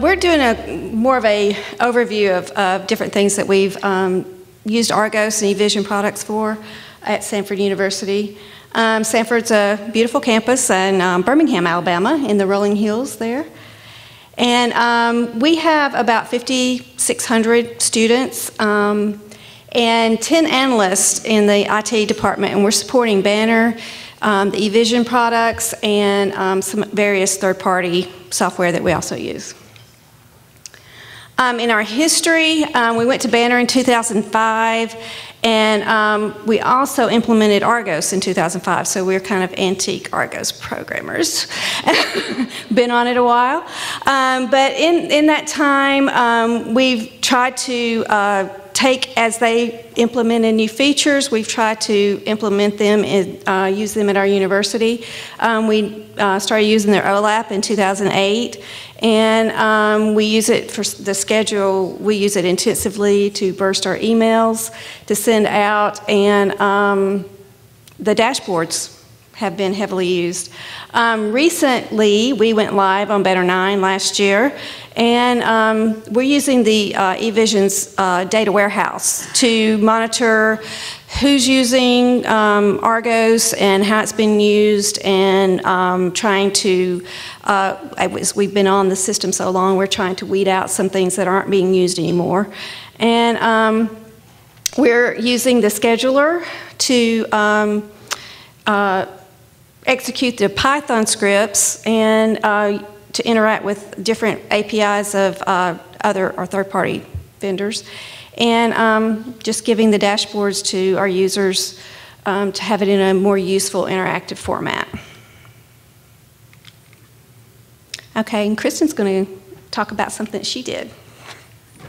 We're doing a more of a overview of different things that we've used Argos and eVision products for at Samford University. Samford's a beautiful campus in Birmingham, Alabama, in the rolling hills there. And we have about 5,600 students and 10 analysts in the IT department, and we're supporting Banner, the eVision products, and some various third-party software that we also use. In our history, we went to Banner in 2005, and we also implemented Argos in 2005, so we're kind of antique Argos programmers. Been on it a while. But in that time, we've tried to take, as they implemented new features, we've tried to implement them and use them at our university. We started using their OLAP in 2008, and we use it for the schedule. We use it intensively to burst our emails, to send out, and the dashboards have been heavily used. Recently, we went live on Better9 last year, and we're using the eVision's data warehouse to monitor who's using Argos and how it's been used, and trying to, we've been on the system so long, we're trying to weed out some things that aren't being used anymore. And we're using the scheduler to execute the Python scripts and to interact with different APIs of other or third-party vendors, and just giving the dashboards to our users to have it in a more useful, interactive format. Okay, and Kristen's going to talk about something that she did.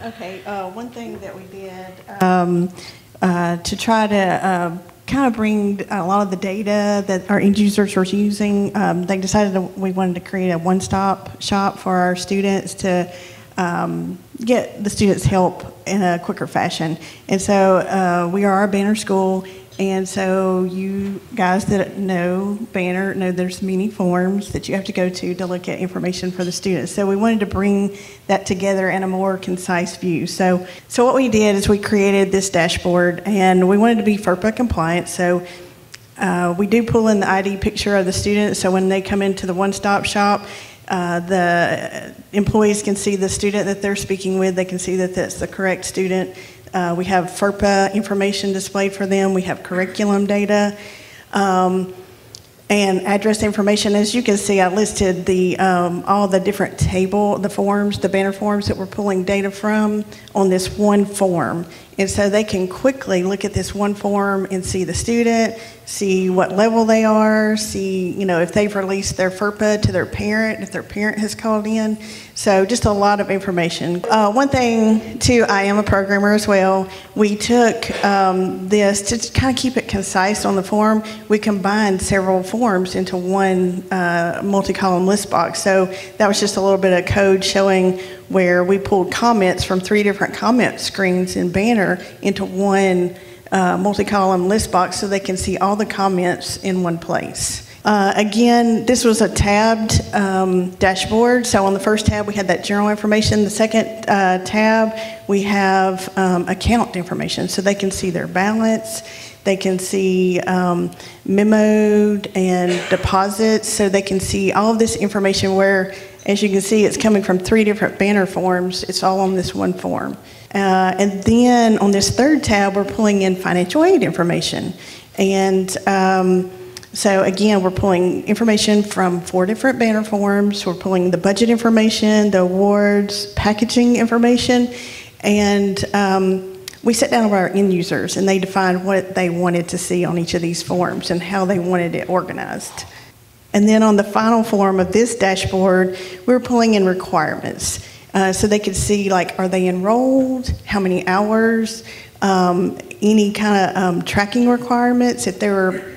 Okay, one thing that we did to try to kind of bring a lot of the data that our end users were using. They decided that we wanted to create a one-stop shop for our students to get the students help in a quicker fashion. And so we are a Banner school, and so you guys that know Banner know there's many forms that you have to go to look at information for the students. So we wanted to bring that together in a more concise view. So what we did is we created this dashboard, and we wanted to be FERPA compliant. So we do pull in the ID picture of the students, so when they come into the one-stop shop, the employees can see the student that they're speaking with. They can see that that's the correct student. We have FERPA information displayed for them. We have curriculum data and address information. As you can see, I listed the all the different the forms, the Banner forms that we're pulling data from on this one form. And so they can quickly look at this one form and see the student, see what level they are, see, you know, if they've released their FERPA to their parent, if their parent has called in. So just a lot of information. One thing, too, I am a programmer as well. We took this to kind of keep it concise on the form. We combined several forms into one multi-column list box. So that was just a little bit of code showing where we pulled comments from 3 different comment screens in Banner into one multi-column list box, so they can see all the comments in one place. Again, this was a tabbed dashboard. So on the first tab, we had that journal information. The second tab, we have account information. So they can see their balance. They can see memoed and deposits. So they can see all of this information where, as you can see, it's coming from 3 different Banner forms. It's all on this one form. And then on this third tab, we're pulling in financial aid information. And so again, we're pulling information from 4 different Banner forms. We're pulling the budget information, the awards, packaging information, and we sat down with our end users, and they defined what they wanted to see on each of these forms and how they wanted it organized. And then on the final form of this dashboard, we were pulling in requirements. So they could see, like, are they enrolled, how many hours, any kind of tracking requirements. If there were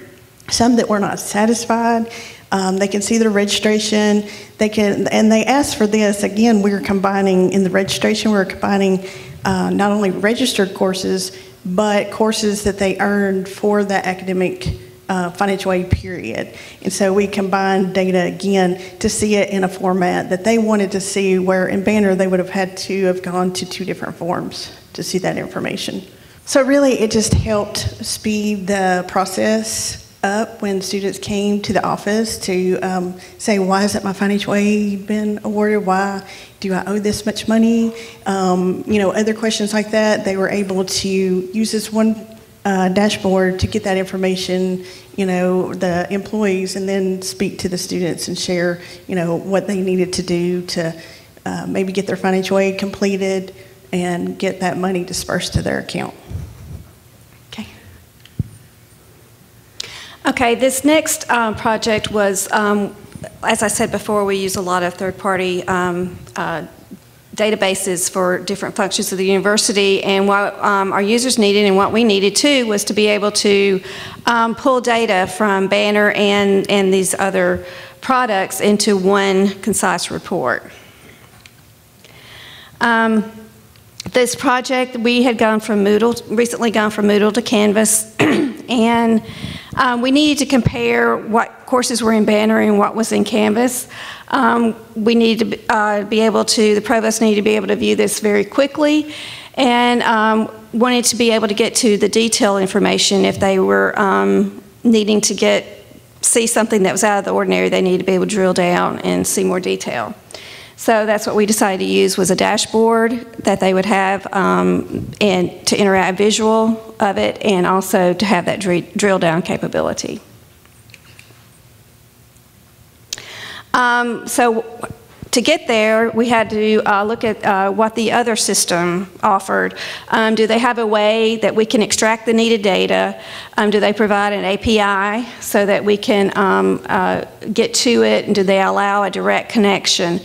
some that were not satisfied, they can see their registration. They can, and they asked for this. Again, we were combining, in the registration, we were combining not only registered courses, but courses that they earned for that academic financial aid period. And so we combined data again to see it in a format that they wanted to see, where in Banner they would have had to have gone to two different forms to see that information. So really it just helped speed the process up when students came to the office to say, why hasn't my financial aid been awarded? Why do I owe this much money? You know, other questions like that. They were able to use this one dashboard to get that information, you know, the employees, and then speak to the students and share, you know, what they needed to do to maybe get their financial aid completed and get that money dispersed to their account. Okay. Okay, this next project was, as I said before, we use a lot of third-party databases for different functions of the university, and what our users needed and what we needed too was to be able to pull data from Banner and these other products into one concise report. This project, we had gone from Moodle, recently gone from Moodle to Canvas, and we needed to compare what courses were in Banner and what was in Canvas. We needed to be able to, the provost needed to be able to view this very quickly, and wanted to be able to get to the detailed information. If they were needing to see something that was out of the ordinary, they needed to be able to drill down and see more detail. So that's what we decided to use, was a dashboard that they would have and to interact visual of it, and also to have that drill down capability. So to get there, we had to look at what the other system offered. Do they have a way that we can extract the needed data? Do they provide an API so that we can get to it? And do they allow a direct connection?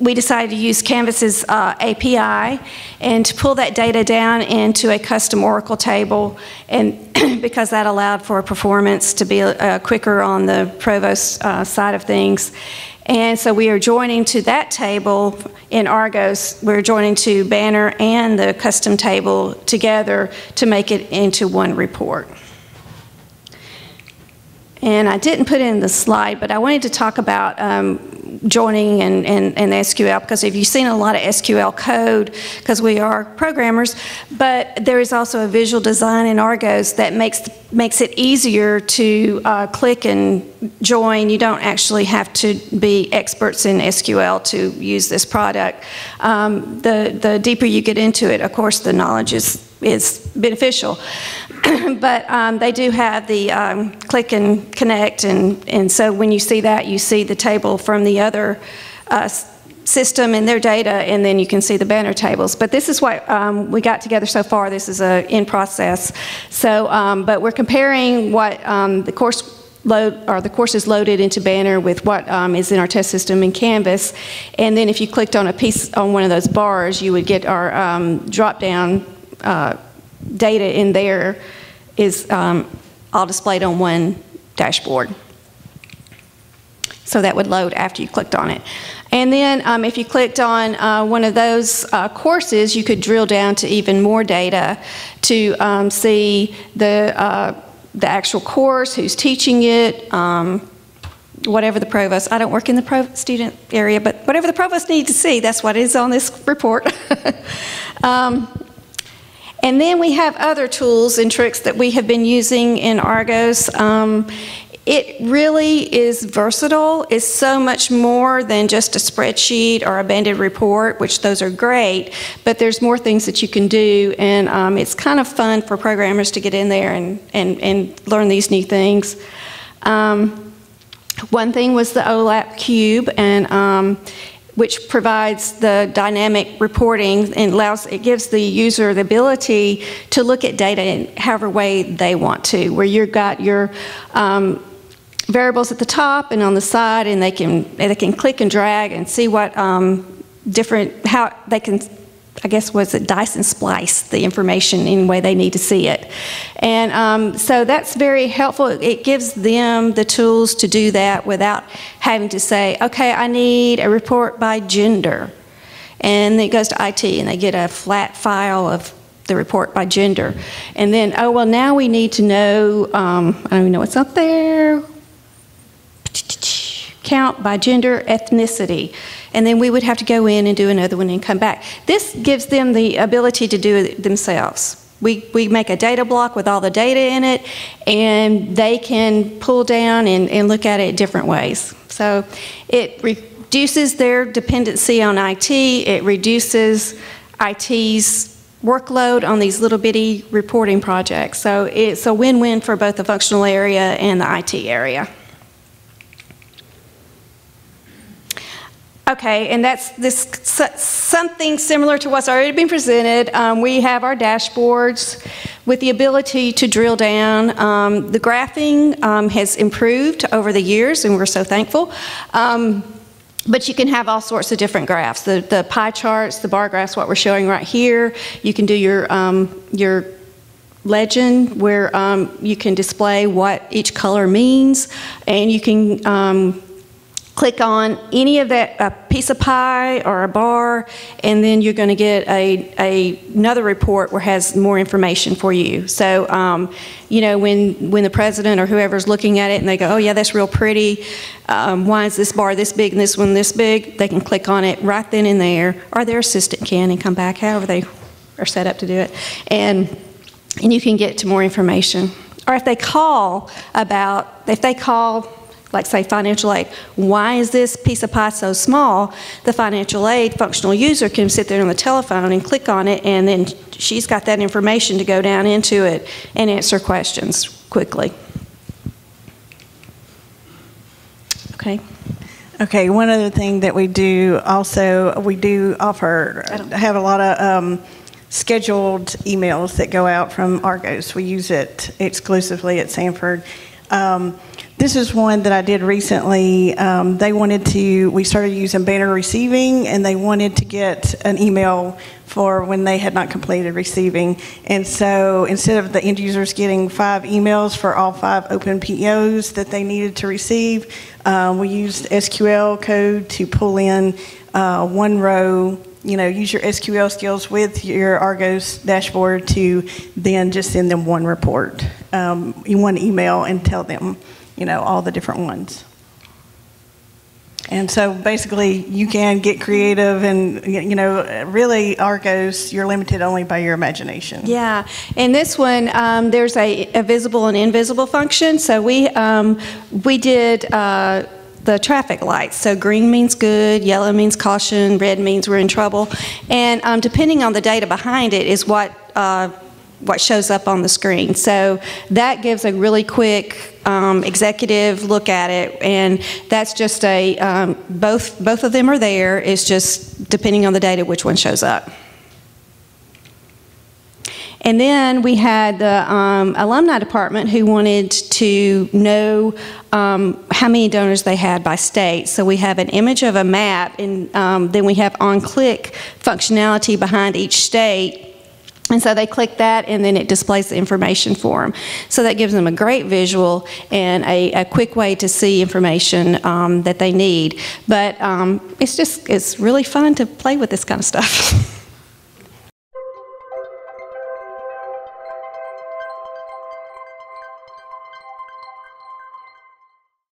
We decided to use Canvas's API and to pull that data down into a custom Oracle table, and because that allowed for performance to be quicker on the provost side of things. And so we are joining to that table in Argos. We're joining to Banner and the custom table together to make it into one report. And I didn't put in the slide, but I wanted to talk about joining and SQL, because if you've seen a lot of SQL code, because we are programmers, but there is also a visual design in Argos that makes it easier to click and join. You don't actually have to be experts in SQL to use this product. The deeper you get into it, of course, the knowledge is beneficial. But they do have the click and connect, and so when you see that, you see the table from the other system and their data, and then you can see the Banner tables. But this is what we got together so far. This is in process. So, but we're comparing what the course load, or the courses loaded into Banner, with what is in our test system in Canvas. And then if you clicked on a piece on one of those bars, you would get our drop-down data in there is all displayed on one dashboard. So that would load after you clicked on it. And then if you clicked on one of those courses, you could drill down to even more data to see the actual course, who's teaching it, whatever the provost, I don't work in the student area, but whatever the provost needs to see, that's what is on this report. And then we have other tools and tricks that we have been using in Argos. It really is versatile. It's so much more than just a spreadsheet or a banded report, which those are great, but there's more things that you can do, and it's kind of fun for programmers to get in there and learn these new things. One thing was the OLAP Cube, and which provides the dynamic reporting and gives the user the ability to look at data in however way they want to, where you've got your variables at the top and on the side, and they can click and drag and see what how they can, I guess, was it dice and splice the information any way they need to see it. And so that's very helpful. It gives them the tools to do that without having to say, okay, I need a report by gender. And it goes to IT and they get a flat file of the report by gender. And then, oh, well, now we need to know, I don't even know what's up there, count by gender, ethnicity. And then we would have to go in and do another one and come back. This gives them the ability to do it themselves. We make a data block with all the data in it, and they can pull down and look at it different ways. So it reduces their dependency on IT. It reduces IT's workload on these little bitty reporting projects. So it's a win-win for both the functional area and the IT area. Okay, and that's something similar to what's already been presented. We have our dashboards with the ability to drill down. The graphing has improved over the years, and we're so thankful. But you can have all sorts of different graphs. The pie charts, the bar graphs, what we're showing right here. You can do your legend where you can display what each color means, and you can click on any of that piece of pie or a bar, and then you're going to get another report where has more information for you. So, you know, when the president or whoever's looking at it and they go, oh yeah, that's real pretty. Why is this bar this big and this one this big? They can click on it right then and there, or their assistant can and come back, however they are set up to do it, and you can get to more information. Or if they call about, if they call, like say financial aid, why is this piece of pie so small? The financial aid functional user can sit there on the telephone and click on it, and then she's got that information to go down into it and answer questions quickly. Okay. Okay, one other thing that we do also, we do offer, have a lot of scheduled emails that go out from Argos. We use it exclusively at Samford. This is one that I did recently. They wanted to, we started using Banner receiving, and they wanted to get an email for when they had not completed receiving. And so instead of the end users getting 5 emails for all 5 open POs that they needed to receive, we used SQL code to pull in one row. You know, use your SQL skills with your Argos dashboard to then just send them one report, one email, and tell them, you know, all the different ones. And so basically you can get creative, and, you know, really Argos, you're limited only by your imagination. Yeah, and this one, there's a visible and invisible function. So we did the traffic lights. So green means good, yellow means caution, red means we're in trouble. And depending on the data behind it is what shows up on the screen. So that gives a really quick executive look at it, and that's just a, both of them are there. It's just depending on the data which one shows up. And then we had the alumni department who wanted to know how many donors they had by state. So we have an image of a map, and then we have on-click functionality behind each state. And so they click that, and then it displays the information for them. So that gives them a great visual and a quick way to see information that they need. But it's really fun to play with this kind of stuff.